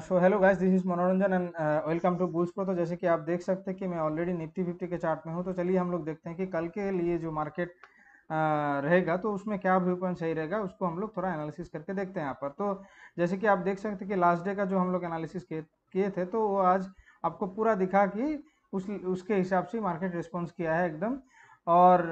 So hello guys, this is Manoranjan and welcome to Bulls Pro. तो जैसे कि आप देख सकते हैं कि मैं ऑलरेडी निफ्टी फिफ्टी के चार्ट में हूं। तो चलिए हम लोग देखते हैं कि कल के लिए जो मार्केट रहेगा तो उसमें क्या व्यू पॉइंट सही रहेगा, उसको हम लोग थोड़ा एनालिसिस करके देखते हैं यहाँ पर। तो जैसे कि आप देख सकते हैं कि लास्ट डे का जो हम लोग एनालिसिस किए थे तो वो आज आपको पूरा दिखा कि उसके हिसाब से मार्केट रिस्पॉन्स किया है एकदम। और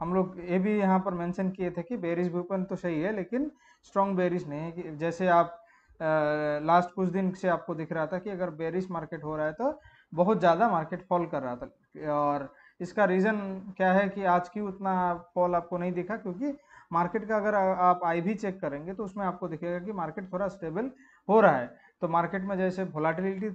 हम लोग ये भी यहाँ पर मेंशन किए थे कि बेरिश व्यू पॉइंट तो सही है लेकिन स्ट्रॉन्ग बेरिश नहीं है, कि जैसे आप लास्ट कुछ दिन से आपको दिख रहा था कि अगर बेरिश मार्केट हो रहा है तो बहुत ज़्यादा मार्केट फॉल कर रहा था। और इसका रीज़न क्या है कि आज की उतना फॉल आपको नहीं दिखा, क्योंकि मार्केट का अगर आप आई भी चेक करेंगे तो उसमें आपको दिखेगा कि मार्केट थोड़ा स्टेबल हो रहा है। तो मार्केट में जैसे वोलेटिलिटी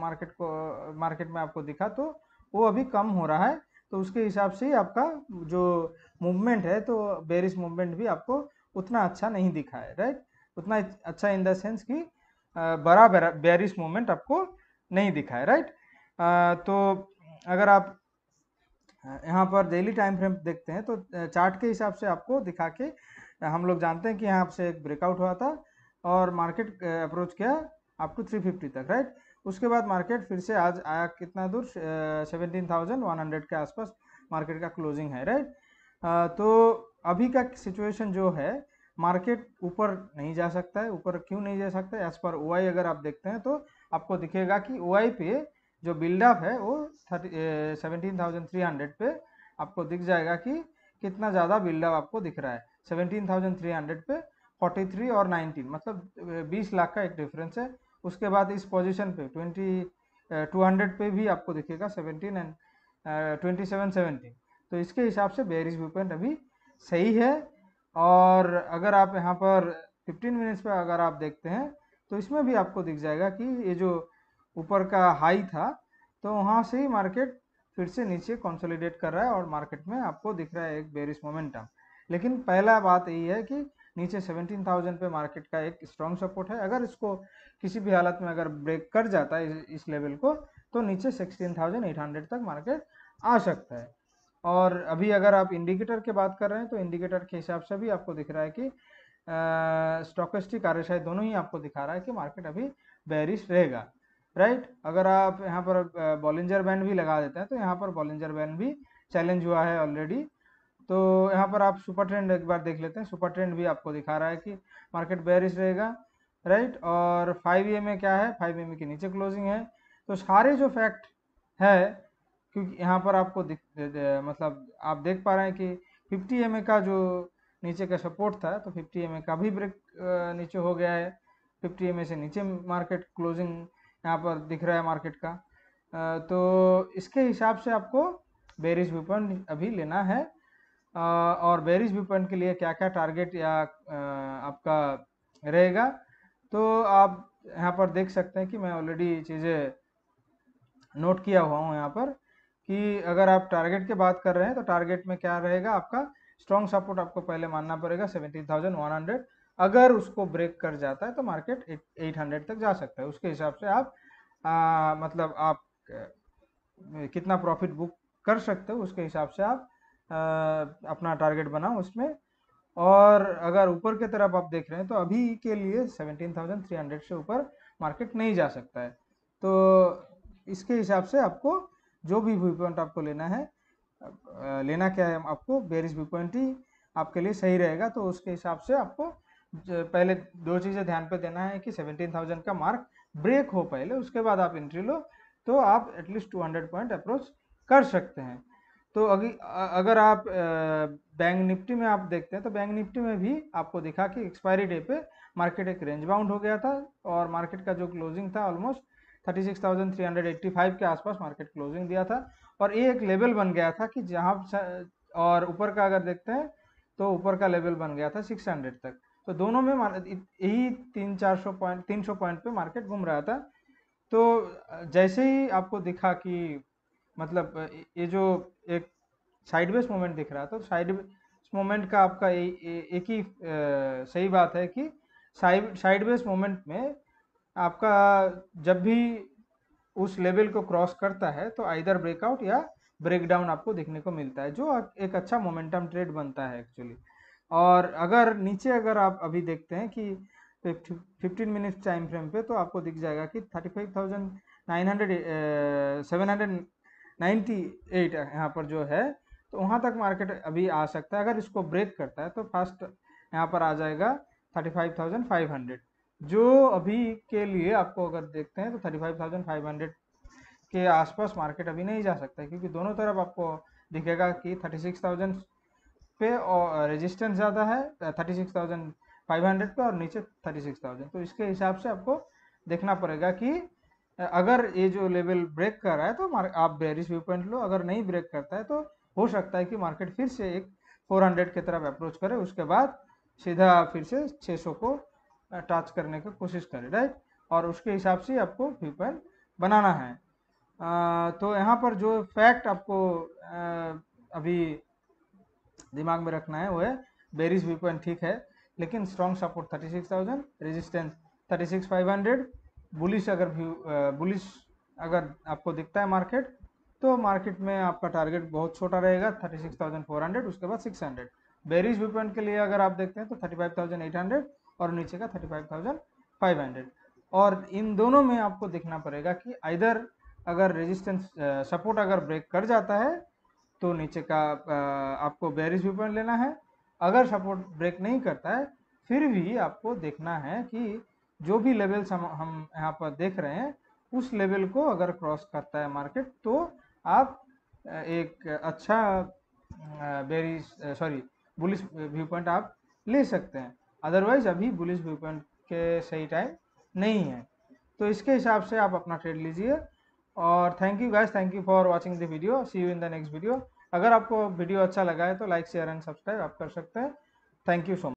मार्केट में आपको दिखा तो वो अभी कम हो रहा है, तो उसके हिसाब से आपका जो मूवमेंट है तो बेरिश मूवमेंट भी आपको उतना अच्छा नहीं दिखा है, राइट। उतना अच्छा इन द सेंस कि बड़ा बेरिश मूवमेंट आपको नहीं दिखा है, राइट। तो अगर आप यहाँ पर डेली टाइम फ्रेम देखते हैं तो चार्ट के हिसाब से आपको दिखा के हम लोग जानते हैं कि यहाँ से एक ब्रेकआउट हुआ था और मार्केट अप्रोच किया अप टू 350 तक, राइट। उसके बाद मार्केट फिर से आज आया कितना दूर, 17,100 के आसपास मार्केट का क्लोजिंग है, राइट। तो अभी का सिचुएशन जो है, मार्केट ऊपर नहीं जा सकता है। ऊपर क्यों नहीं जा सकता है? एज पर ओआई अगर आप देखते हैं तो आपको दिखेगा कि ओआई पे जो बिल्डअप है वो 17,300 पे आपको दिख जाएगा कि कितना ज़्यादा बिल्डअप आपको दिख रहा है। 17,300 पे 43 और 19 मतलब 20 लाख का एक डिफरेंस है। उसके बाद इस पोजीशन पे 200 पे भी आपको दिखेगा 17 एंड 2770। तो इसके हिसाब से बेरिश व्यू पॉइंट अभी सही है। और अगर आप यहाँ पर 15 मिनट्स पे अगर आप देखते हैं तो इसमें भी आपको दिख जाएगा कि ये जो ऊपर का हाई था तो वहाँ से ही मार्केट फिर से नीचे कंसोलिडेट कर रहा है और मार्केट में आपको दिख रहा है एक बेरिश मोमेंटम। लेकिन पहला बात यही है कि नीचे 17,000 पे मार्केट का एक स्ट्रॉन्ग सपोर्ट है। अगर इसको किसी भी हालत में अगर ब्रेक कर जाता है इस लेवल को तो नीचे 16,800 तक मार्केट आ सकता है। और अभी अगर आप इंडिकेटर के बात कर रहे हैं तो इंडिकेटर के हिसाब से भी आपको दिख रहा है कि स्टोकेस्टिक आरएसआई दोनों ही आपको दिखा रहा है कि मार्केट अभी बेरिश रहेगा, राइट। अगर आप यहाँ पर बॉलिंजर बैंड भी लगा देते हैं तो यहाँ पर बॉलिंजर बैंड भी चैलेंज हुआ है ऑलरेडी। तो यहाँ पर आप सुपर ट्रेंड एक बार देख लेते हैं। सुपर ट्रेंड भी आपको दिखा रहा है कि मार्केट बेरिश रहेगा, राइट। और 5 EMA में क्या है, 5 EMA के नीचे क्लोजिंग है। तो सारे जो फैक्ट है, क्योंकि यहाँ पर आपको मतलब आप देख पा रहे हैं कि 50 EMA का जो नीचे का सपोर्ट था तो 50 EMA का भी ब्रेक नीचे हो गया है। 50 EMA से नीचे मार्केट क्लोजिंग यहाँ पर दिख रहा है मार्केट का। तो इसके हिसाब से आपको बेरिश व्यू पॉइंट अभी लेना है। और बेरिश व्यू पॉइंट के लिए क्या क्या टारगेट या आपका रहेगा तो आप यहाँ पर देख सकते हैं कि मैं ऑलरेडी चीज़ें नोट किया हुआ हूँ यहाँ पर, कि अगर आप टारगेट की बात कर रहे हैं तो टारगेट में क्या रहेगा, आपका स्ट्रॉन्ग सपोर्ट आपको पहले मानना पड़ेगा 17,100। अगर उसको ब्रेक कर जाता है तो मार्केट 800 तक जा सकता है। उसके हिसाब से आप मतलब आप कितना प्रॉफिट बुक कर सकते हो उसके हिसाब से आप अपना टारगेट बनाओ उसमें। और अगर ऊपर की तरफ आप देख रहे हैं तो अभी के लिए 17,300 से ऊपर मार्केट नहीं जा सकता है। तो इसके हिसाब से आपको जो भी व्यू पॉइंट आपको लेना है, लेना क्या है, आपको बेरिश व्यू पॉइंट ही आपके लिए सही रहेगा। तो उसके हिसाब से आपको पहले दो चीज़ें ध्यान पे देना है कि 17,000 का मार्क ब्रेक हो पहले, उसके बाद आप एंट्री लो तो आप एटलीस्ट 200 पॉइंट अप्रोच कर सकते हैं। तो अगर आप बैंक निफ्टी में आप देखते हैं तो बैंक निफ्टी में भी आपको दिखा कि एक्सपायरी डे पे मार्केट एक रेंज बाउंड हो गया था और मार्केट का जो क्लोजिंग था ऑलमोस्ट 36,385 के आसपास मार्केट क्लोजिंग दिया था। और ये एक लेवल बन गया था कि जहाँ, और ऊपर का अगर देखते हैं तो ऊपर का लेवल बन गया था 600 तक। तो दोनों में यही 300 पॉइंट पे मार्केट घूम रहा था। तो जैसे ही आपको दिखा कि मतलब ये जो एक साइडवेज मोमेंट दिख रहा था तो साइडवेज मोमेंट का आपका एक ही सही बात है कि साइडवेज मोमेंट में आपका जब भी उस लेवल को क्रॉस करता है तो आइदर ब्रेकआउट या ब्रेकडाउन आपको देखने को मिलता है, जो एक अच्छा मोमेंटम ट्रेड बनता है एक्चुअली। और अगर नीचे अगर आप अभी देखते हैं कि 15 मिनट्स टाइम फ्रेम पे तो आपको दिख जाएगा कि 35,798 यहाँ पर जो है तो वहाँ तक मार्केट अभी आ सकता है। अगर इसको ब्रेक करता है तो फर्स्ट यहाँ पर आ जाएगा 35,500 जो अभी के लिए आपको अगर देखते हैं तो 35,500 के आसपास मार्केट अभी नहीं जा सकता है, क्योंकि दोनों तरफ आपको दिखेगा कि 36,000 पे और रेजिस्टेंस ज़्यादा है 36,500 पे और नीचे 36,000। तो इसके हिसाब से आपको देखना पड़ेगा कि अगर ये जो लेवल ब्रेक कर रहा है तो आप बेरिश व्यू पॉइंट लो, अगर नहीं ब्रेक करता है तो हो सकता है कि मार्केट फिर से एक 400 की तरफ अप्रोच करे, उसके बाद सीधा फिर से 600 को टच करने की कोशिश करे, राइट। और उसके हिसाब से आपको व्यू पॉइंट बनाना है। तो यहाँ पर जो फैक्ट आपको अभी दिमाग में रखना है वो है बेरिश व्यू पॉइंट ठीक है, लेकिन स्ट्रॉन्ग सपोर्ट 36,000, रेजिस्टेंस 36,500। बुलिश अगर बुलिश अगर आपको दिखता है मार्केट तो मार्केट में आपका टारगेट बहुत छोटा रहेगा 36,400, उसके बाद 600। बेरिश व्यू पॉइंट के लिए अगर आप देखते हैं तो 35,800 और नीचे का 35,500। और इन दोनों में आपको देखना पड़ेगा कि आइदर अगर रेजिस्टेंस सपोर्ट अगर ब्रेक कर जाता है तो नीचे का आपको बेरिश व्यू पॉइंट लेना है। अगर सपोर्ट ब्रेक नहीं करता है फिर भी आपको देखना है कि जो भी लेवल्स हम यहाँ पर देख रहे हैं उस लेवल को अगर क्रॉस करता है मार्केट तो आप एक अच्छा बुलिश व्यू पॉइंट आप ले सकते हैं, अदरवाइज अभी बुलिश व्यू पॉइंट के सही टाइम नहीं है। तो इसके हिसाब से आप अपना ट्रेड लीजिए। और thank you guys, thank you for watching the video, see you in the next video. अगर आपको वीडियो अच्छा लगा है तो लाइक शेयर एंड सब्सक्राइब आप कर सकते हैं। Thank you so much.